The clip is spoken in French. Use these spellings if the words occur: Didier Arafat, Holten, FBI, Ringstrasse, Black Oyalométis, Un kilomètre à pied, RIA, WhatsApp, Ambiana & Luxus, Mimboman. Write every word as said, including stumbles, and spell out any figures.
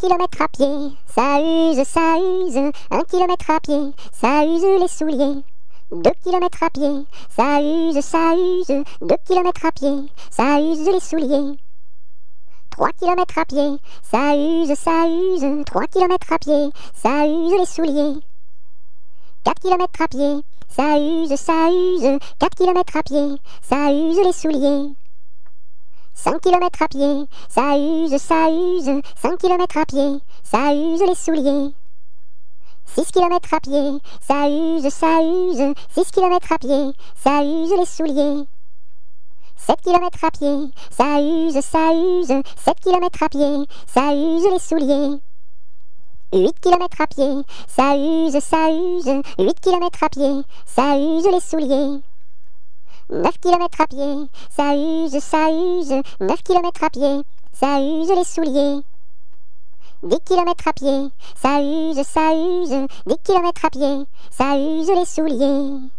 kilomètre à pied, ça use, ça use. Un kilomètre à pied, ça use les souliers. Deux kilomètres à pied, ça use, ça use. Deux kilomètres à pied, ça use les souliers. Trois kilomètres à pied, ça use, ça use. Trois kilomètres à pied, ça use les souliers. Quatre kilomètres à pied, ça use, ça use. Quatre kilomètres à pied, ça use les souliers. Cinq kilomètres à pied, ça use, ça use. Cinq kilomètres à pied, ça use les souliers. Six kilomètres à pied, ça use, ça use. Six kilomètres à pied, ça use les souliers. Sept kilomètres à pied, ça use, ça use. Sept kilomètres à pied, ça use les souliers. Huit kilomètres à pied, ça use, ça use. Huit kilomètres à pied, ça use les souliers. Neuf kilomètres à pied, ça use, ça use. Neuf kilomètres à pied, ça use les souliers. Dix kilomètres à pied, ça use, ça use. Dix kilomètres à pied, ça use les souliers.